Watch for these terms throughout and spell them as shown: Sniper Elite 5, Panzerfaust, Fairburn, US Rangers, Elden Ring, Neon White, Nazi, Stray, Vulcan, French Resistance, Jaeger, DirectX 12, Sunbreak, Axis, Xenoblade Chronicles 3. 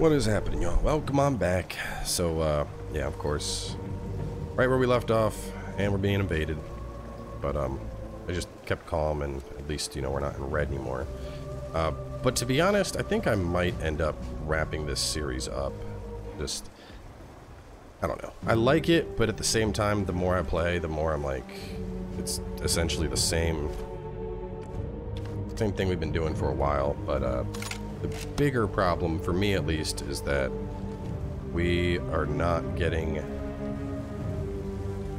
What is happening, y'all? Welcome on back. So, yeah, of course, right where we left off, and we're being invaded. But, I just kept calm, and at least, you know, we're not in red anymore. But to be honest, I think I might end up wrapping this series up. Just, I don't know. I like it, but at the same time, the more I play, the more I'm like, it's essentially the same thing we've been doing for a while. But the bigger problem, for me at least, is that we are not getting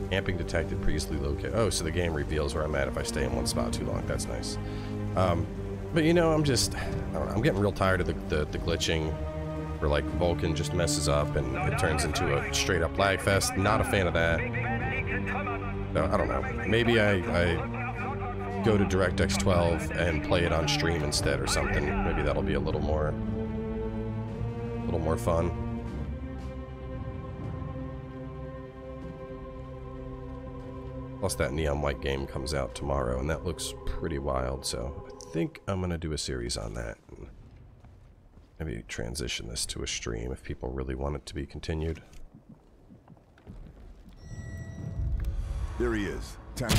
camping detected previously located. Oh, so the game reveals where I'm at if I stay in one spot too long. That's nice. But you know, I'm just, I don't know, I'm getting real tired of the glitching where like Vulcan just messes up and it turns into a straight up lag fest. Not a fan of that. No, I don't know. Maybe I go to DirectX 12 and play it on stream instead or something. Maybe that'll be a little more fun. Plus that Neon White game comes out tomorrow and that looks pretty wild, so I think I'm gonna do a series on that and maybe transition this to a stream if people really want it to be continued. There he is. Time.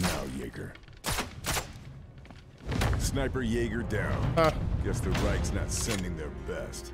Now, Jaeger. Sniper Jaeger down. Guess the Reich's not sending their best.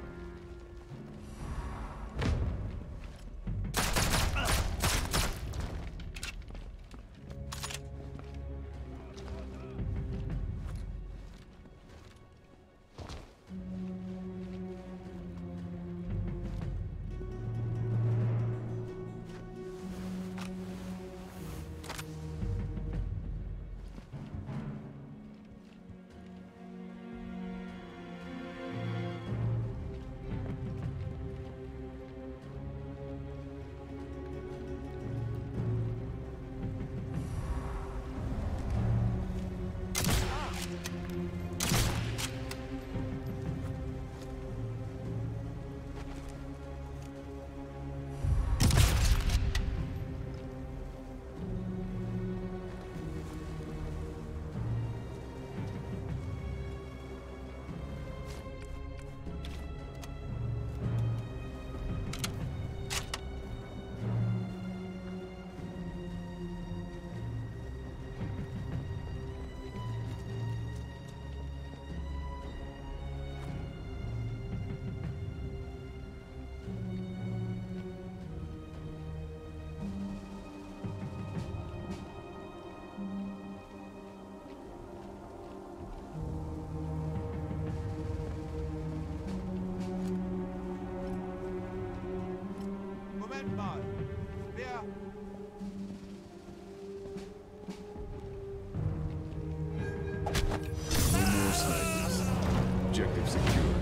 Objective secured.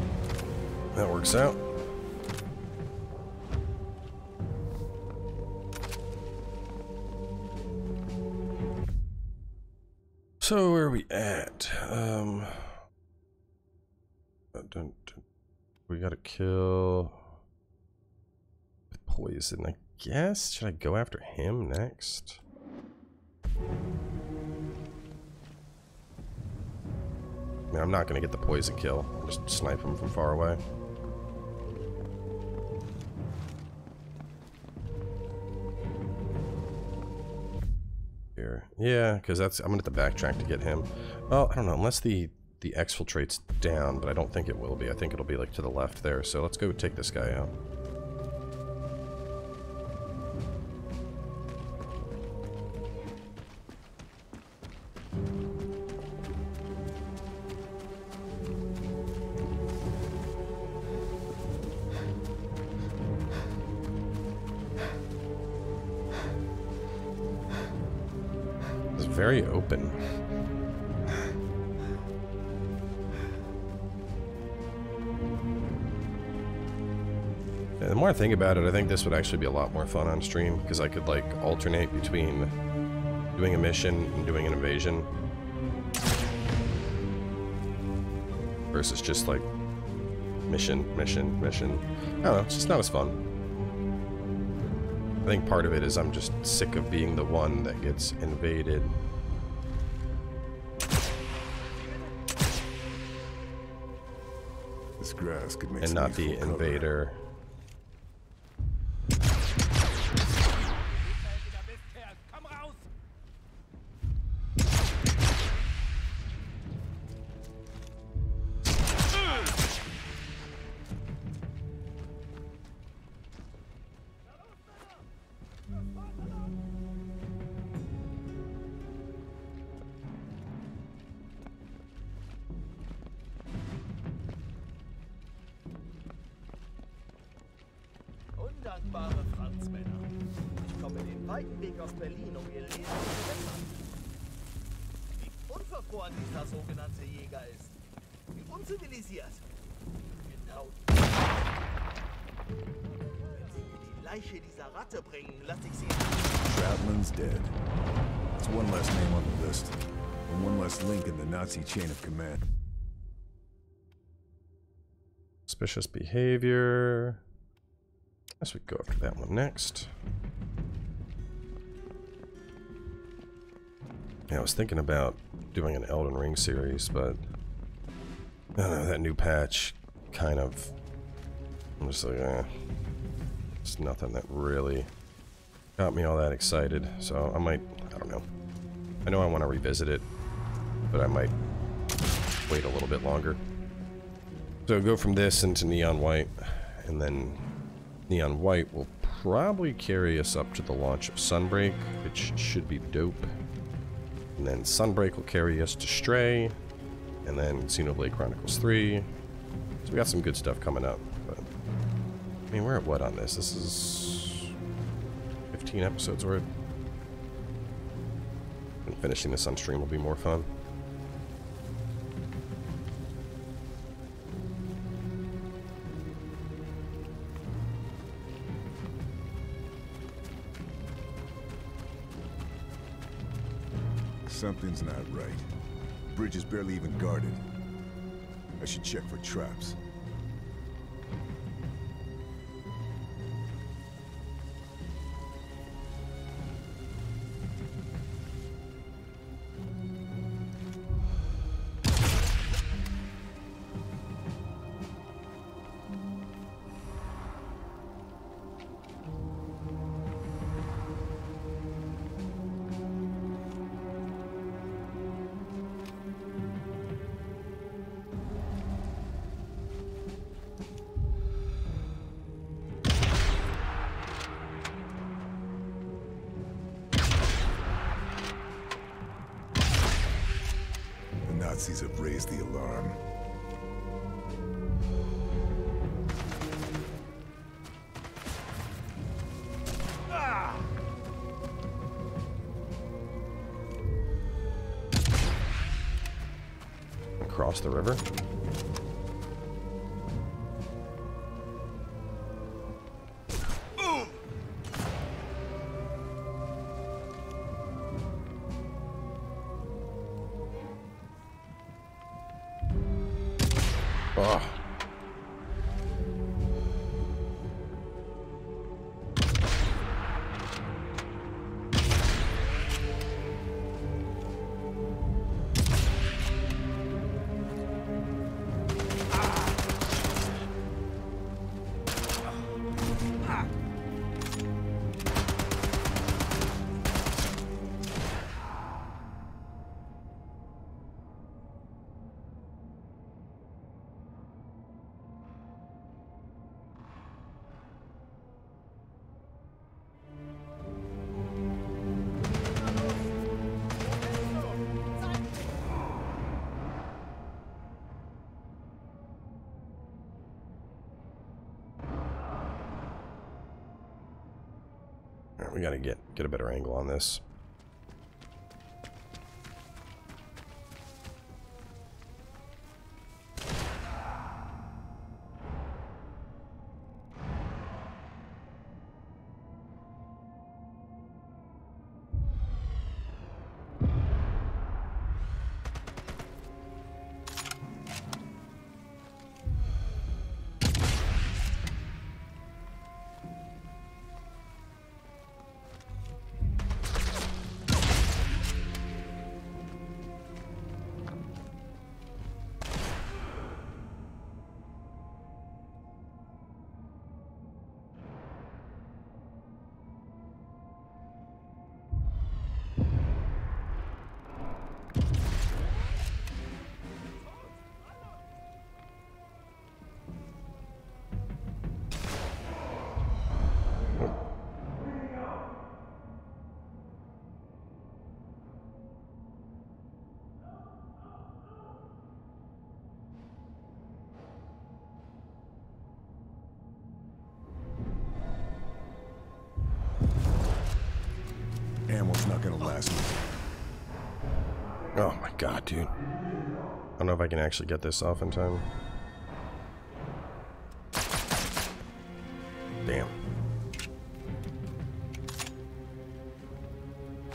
That works out. So where are we at? We gotta kill with poison, I guess. Should I go after him next? I mean, I'm not going to get the poison kill. I'll just snipe him from far away. Here. Yeah, because that's, I'm going to have to backtrack to get him. Oh, I don't know, unless the exfiltrate's down, but I don't think it will be. I think it'll be like to the left there, so let's go take this guy out. very open. The more I think about it, I think this would actually be a lot more fun on stream, because I could, like, alternate between doing a mission and doing an invasion. Versus just, like, mission, mission, mission. I don't know, it's just not as fun. I think part of it is I'm just sick of being the one that gets invaded. This grass could make and not the invader. Chain of command. Suspicious behavior. I guess we go after that one next. Yeah, I was thinking about doing an Elden Ring series, but I don't know, that new patch kind of... I'm just like, it's nothing that really got me all that excited, so I might, I don't know. I know I want to revisit it, but I might wait a little bit longer. So go from this into Neon White, and then Neon White will probably carry us up to the launch of Sunbreak, which should be dope. And then Sunbreak will carry us to Stray, and then Xenoblade Chronicles 3. So we got some good stuff coming up, but I mean, we're at what on this? This is 15 episodes worth. And finishing this on stream will be more fun. Something's not right. The bridge is barely even guarded. I should check for traps. Have raised the alarm. Across the river. We gotta get a better angle on this. not gonna last. Oh my god, dude. I don't know if I can actually get this off in time. Damn.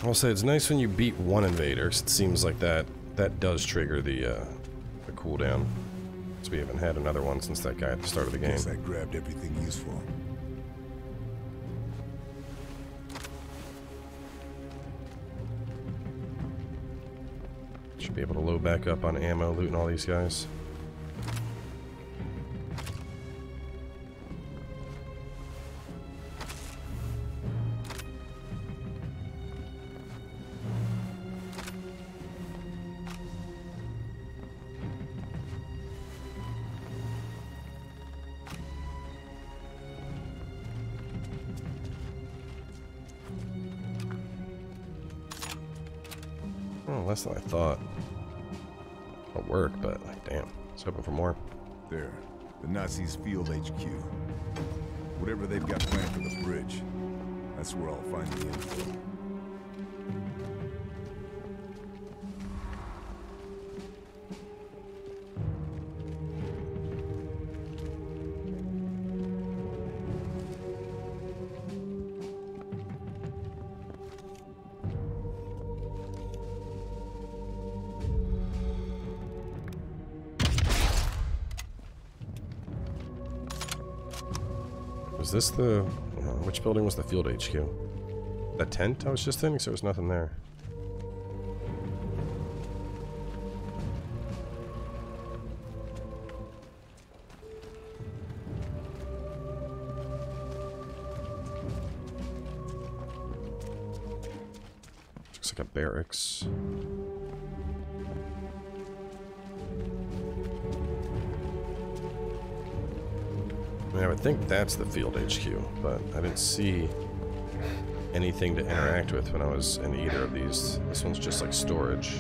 I'll say it's nice when you beat one invader, 'cause it seems like that does trigger the cooldown. Because we haven't had another one since that guy at the start of the game. Guess I grabbed everything useful. Should be able to load back up on ammo, looting all these guys. Less than I thought. It'll work, but like, damn. I was hoping for more. There. The Nazis' field HQ. Whatever they've got planned for the bridge, that's where I'll find the info. Is this the... which building was the field HQ? The tent I was just in? Because there was nothing there. Looks like a barracks. I would think that's the field HQ, but I didn't see anything to interact with when I was in either of these. This one's just like storage.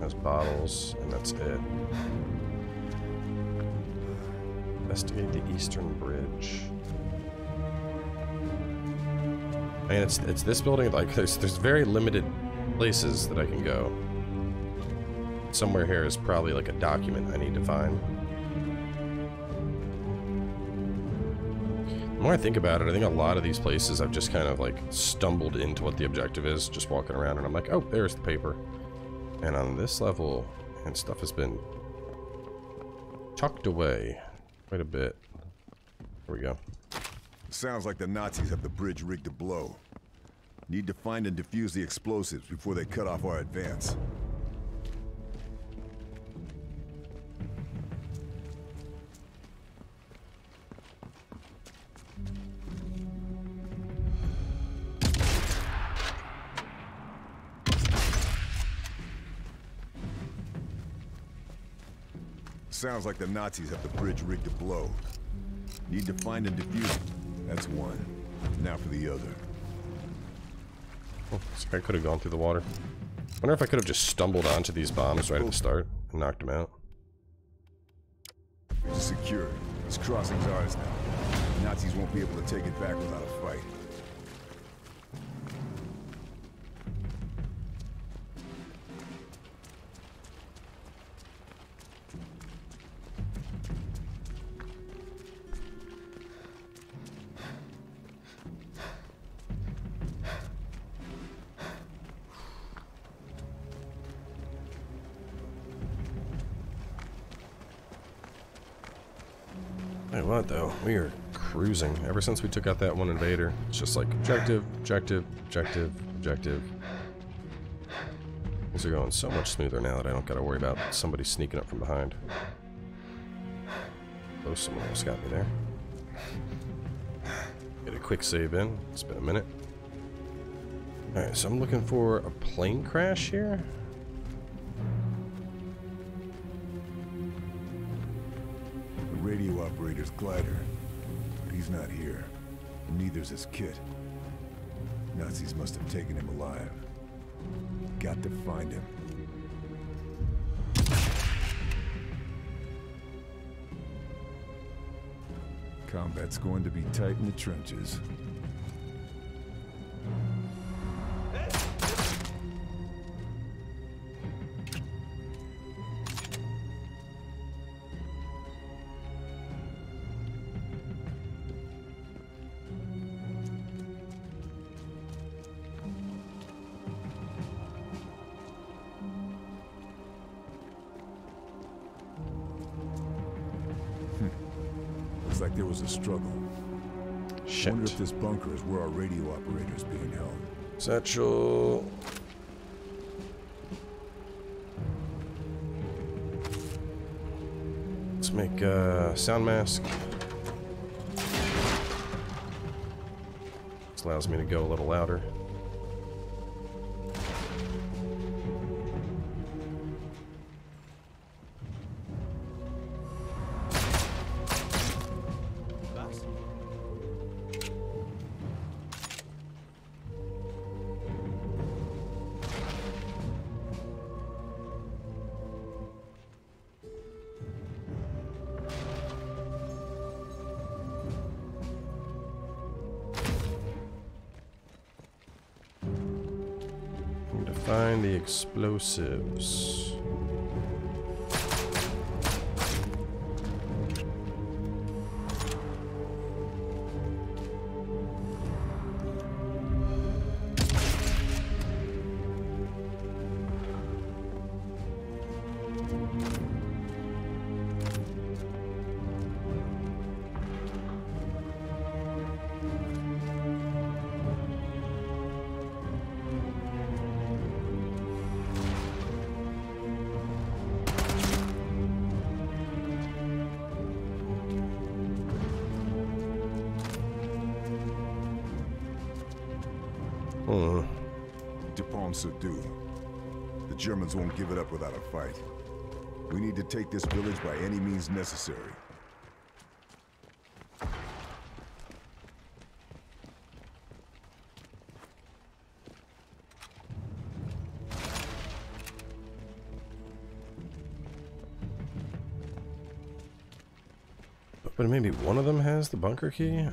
Has bottles, and that's it. Investigate the Eastern Bridge. I mean, it's this building. Like, there's very limited places that I can go. Somewhere here is probably like a document I need to find. The more I think about it, I think a lot of these places I've just kind of like stumbled into what the objective is, just walking around, and I'm like, oh, there's the paper. And on this level, and stuff has been tucked away quite a bit. Here we go. Sounds like the Nazis have the bridge rigged to blow. Need to find and defuse the explosives before they cut off our advance. Sounds like the Nazis have the bridge rigged to blow. Need to find and defuse it. That's one. Now for the other. Oh, this guy could have gone through the water. Wonder if I could have just stumbled onto these bombs right at the start and knocked them out. Secure. This crossing's ours now. The Nazis won't be able to take it back without a fight. What though? We are cruising. Ever since we took out that one invader, it's just like objective, objective, objective, objective. Things are going so much smoother now that I don't gotta worry about somebody sneaking up from behind. Oh, someone else got me there. Get a quick save in. It's been a minute. Alright, so I'm looking for a plane crash here. Radio operator's glider, but he's not here, and neither's his kit. Nazis must have taken him alive. Got to find him. Combat's going to be tight in the trenches. like there was a struggle. Shit. I wonder if this bunker is where our radio operator is being held. Satchel. Let's make a sound mask. This allows me to go a little louder. Find the explosives. The Germans won't give it up without a fight. We need to take this village by any means necessary. But maybe one of them has the bunker key?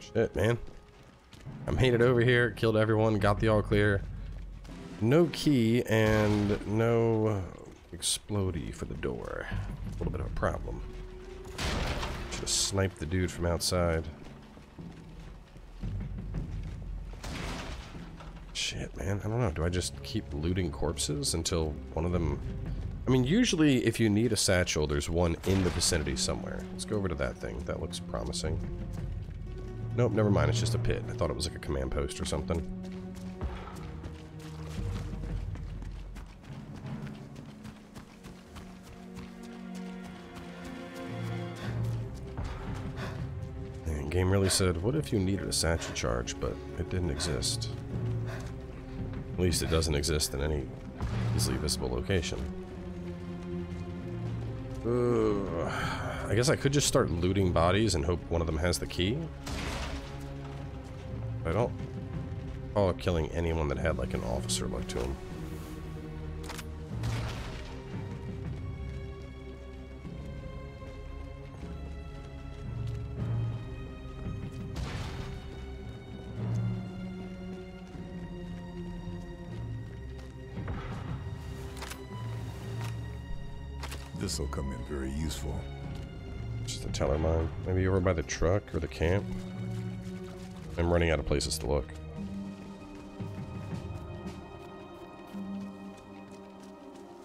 Shit, man. I'm hated over here, killed everyone, got the all clear. No key and no explodey for the door. A little bit of a problem. Just snipe the dude from outside. Shit, man. I don't know. Do I just keep looting corpses until one of them... I mean, usually if you need a satchel, there's one in the vicinity somewhere. Let's go over to that thing. That looks promising. Nope, never mind. It's just a pit. I thought it was like a command post or something. And game really said, what if you needed a satchel charge, but it didn't exist? At least it doesn't exist in any easily visible location. I guess I could just start looting bodies and hope one of them has the key. I don't recall killing anyone that had like an officer look to him. This'll come in very useful. Just a teller mine. Maybe over by the truck or the camp. I'm running out of places to look. I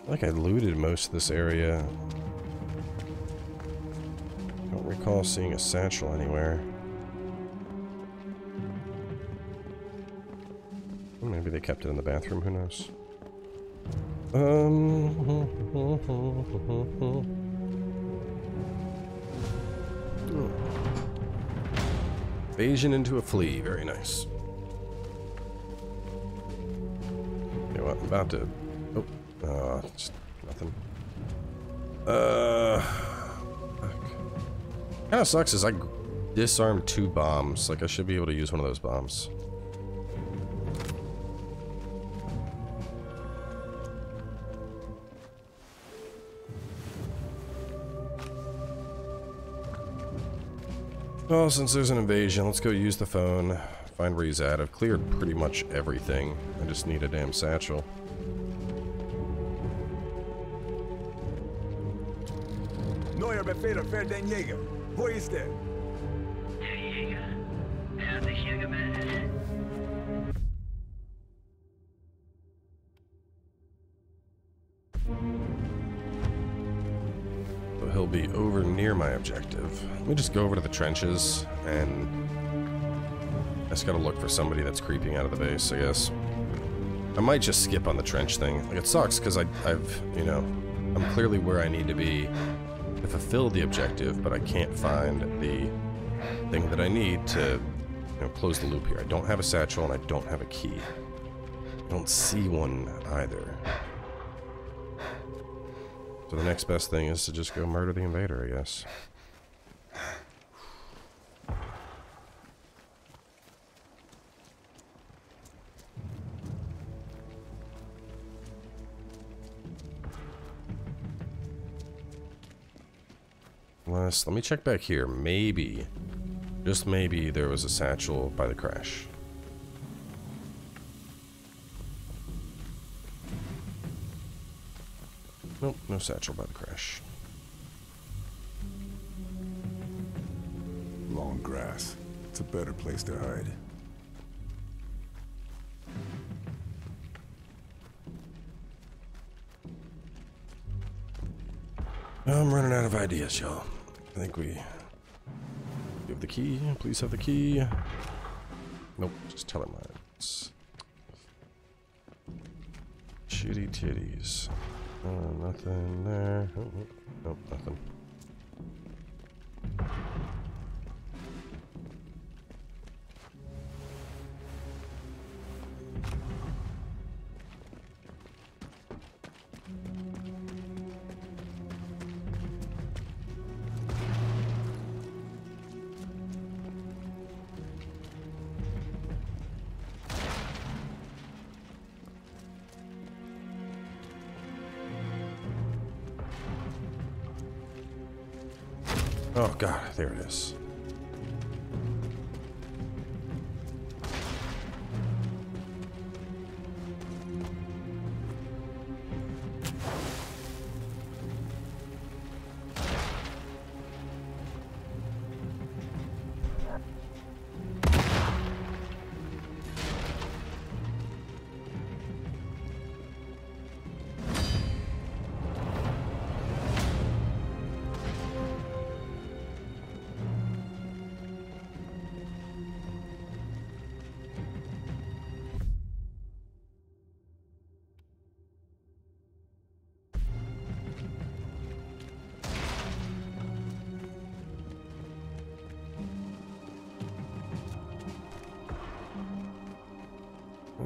feel like I looted most of this area. I don't recall seeing a satchel anywhere. Or maybe they kept it in the bathroom, who knows? Evasion into a flea, very nice. You know what, I'm about to... Oh, just nothing. Kind of sucks is I disarmed two bombs. Like, I should be able to use one of those bombs. Oh, since there's an invasion, let's go use the phone. Find where he's at. I've cleared pretty much everything. I just need a damn satchel. Neuer Befehl für den Jäger. Wo ist er? Der Jäger? Er hat sich hier gemeldet. So he'll be over near my objective. Let me just go over to the trenches and... I just gotta look for somebody that's creeping out of the base, I guess. I might just skip on the trench thing. Like, it sucks, because I've, you know... I'm clearly where I need to be to fulfill the objective, but I can't find the thing that I need to, you know, close the loop here. I don't have a satchel and I don't have a key. I don't see one either. So the next best thing is to just go murder the invader, I guess. Let me check back here. Maybe, just maybe, there was a satchel by the crash. Nope, no satchel by the crash. Long grass. It's a better place to hide. I'm running out of ideas, y'all. I think we give the key. Please have the key. Nope, just tell him that. Shitty titties. Oh, nothing there. Oh, nope, nothing. Oh god, there it is.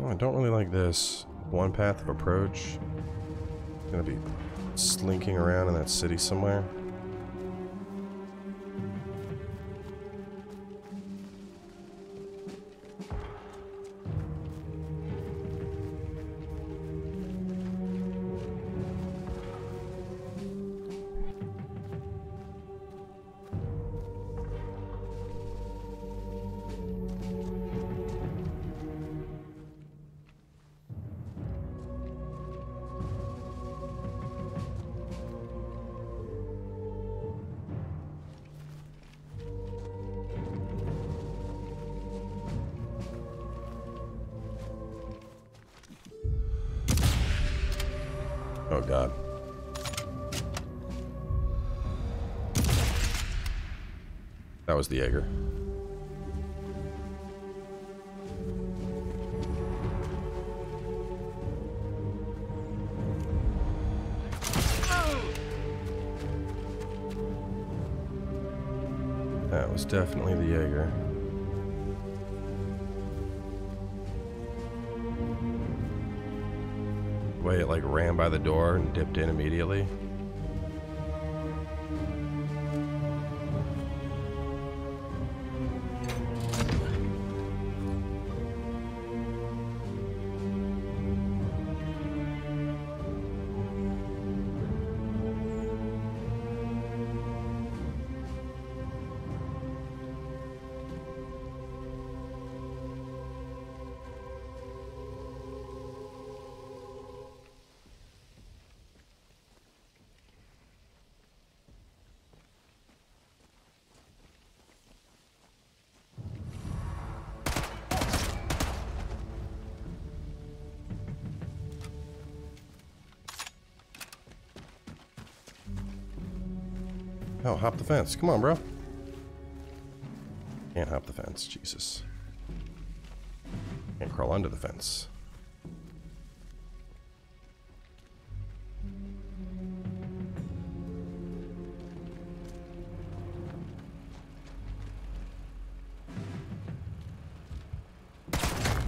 I don't really like this one path of approach. I'm gonna be slinking around in that city somewhere. Oh god. That was the Jaeger. That was definitely the Jaeger. Way it like ran by the door and dipped in immediately. Hell, hop the fence. Come on, bro. Can't hop the fence. Jesus. Can't crawl under the fence.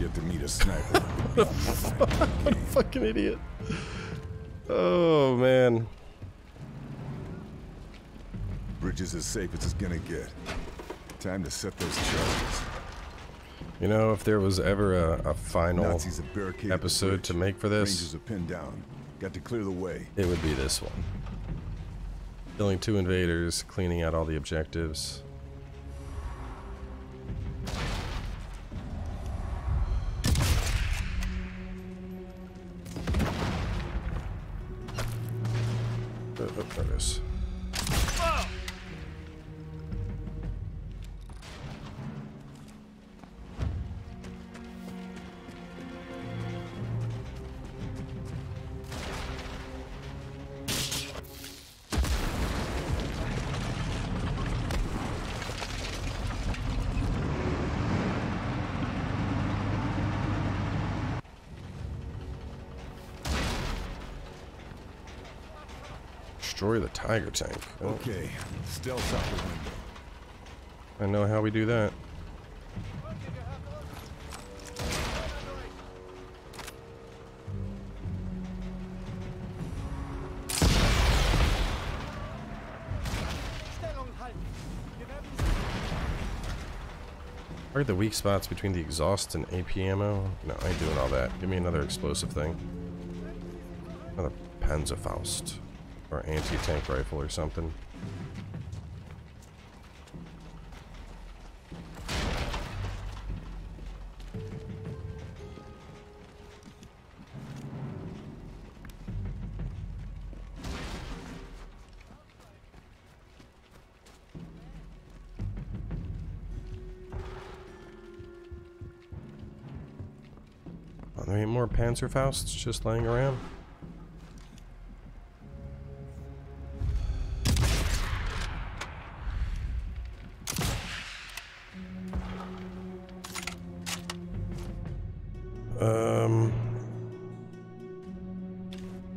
Get to meet a sniper. What a fucking idiot. Oh, man. Bridge is as safe as it's gonna get. Time to set those charges. You know, if there was ever a final episode to make for this, Rangers are pinned down. Got to clear the way. It would be this one. Killing 2 invaders, cleaning out all the objectives. Destroy the tiger tank. Oh. Okay, stealth out the window. I know how we do that. Are the weak spots between the exhaust and AP ammo? No, I ain't doing all that. Give me another explosive thing. Another Panzerfaust. Or anti-tank rifle or something. Oh, there ain't more Panzerfausts just laying around.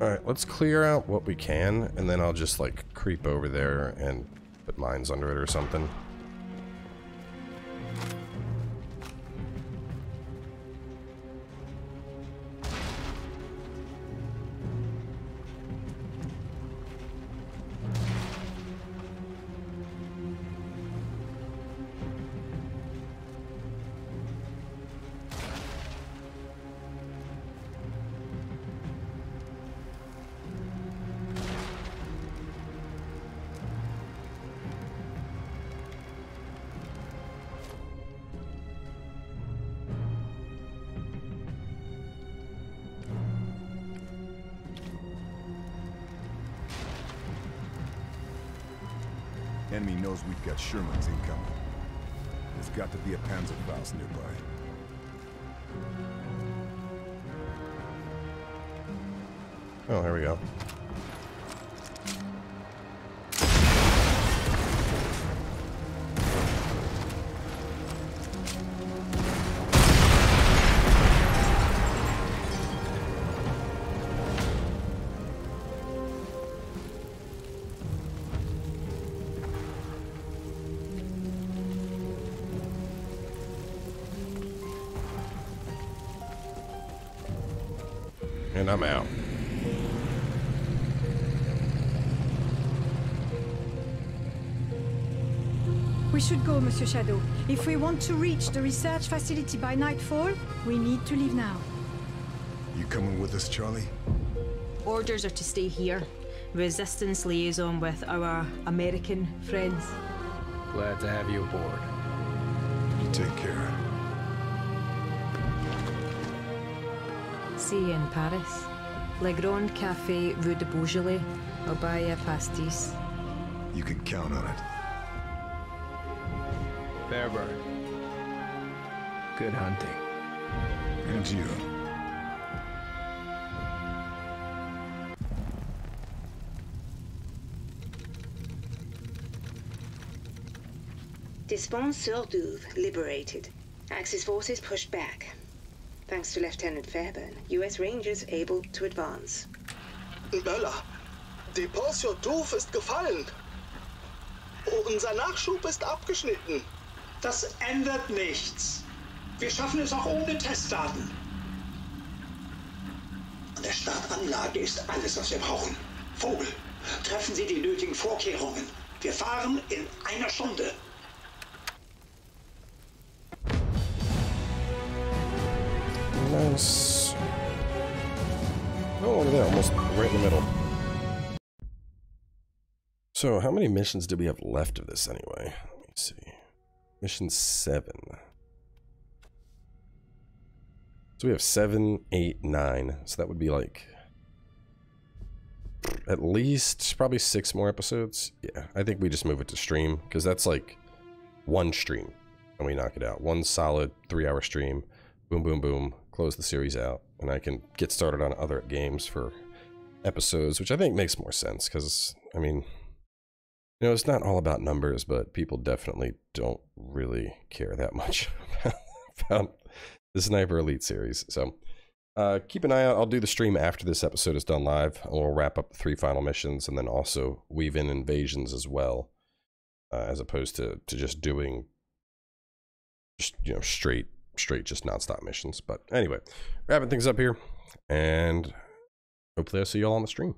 Alright, let's clear out what we can, and then I'll just, like, creep over there and put mines under it or something. Enemy knows we've got Sherman's incoming. There's got to be a Panzerfaust nearby. Oh, here we go. And I'm out. We should go, Monsieur Shadow. If we want to reach the research facility by nightfall, we need to leave now. You coming with us, Charlie? Orders are to stay here. Resistance liaison with our American friends. Glad to have you aboard. You take care. In Paris, Le Grand Café Rue de Beaujolais, au Baia Pastis. You can count on it. Fair bird. Good hunting. And you. Dispons sur Douve liberated. Axis forces pushed back. Thanks to Lieutenant Fairburn, US Rangers able to advance. Bella, Depot sur Douve ist gefallen. Unser Nachschub ist abgeschnitten. Das ändert nichts. Wir schaffen es auch ohne Testdaten. An der Startanlage ist alles, was wir brauchen. Vogel, treffen Sie die nötigen Vorkehrungen. Wir fahren in einer Stunde. Nice. Oh, look at that, almost right in the middle. So, how many missions do we have left of this anyway? Let me see. Mission 7. So we have 7, 8, 9. So that would be like at least probably 6 more episodes. Yeah, I think we just move it to stream because that's like one stream and we knock it out. One solid 3-hour stream. Boom, boom, boom. Close the series out and I can get started on other games for episodes, which I think makes more sense because, I mean, you know, it's not all about numbers, but people definitely don't really care that much about the Sniper Elite series. So keep an eye out. I'll do the stream after this episode is done live. We'll wrap up the 3 final missions and then also weave in invasions as well, as opposed to just doing, just, you know, straight just nonstop missions. But anyway, wrapping things up here, and hopefully I'll see you all on the stream.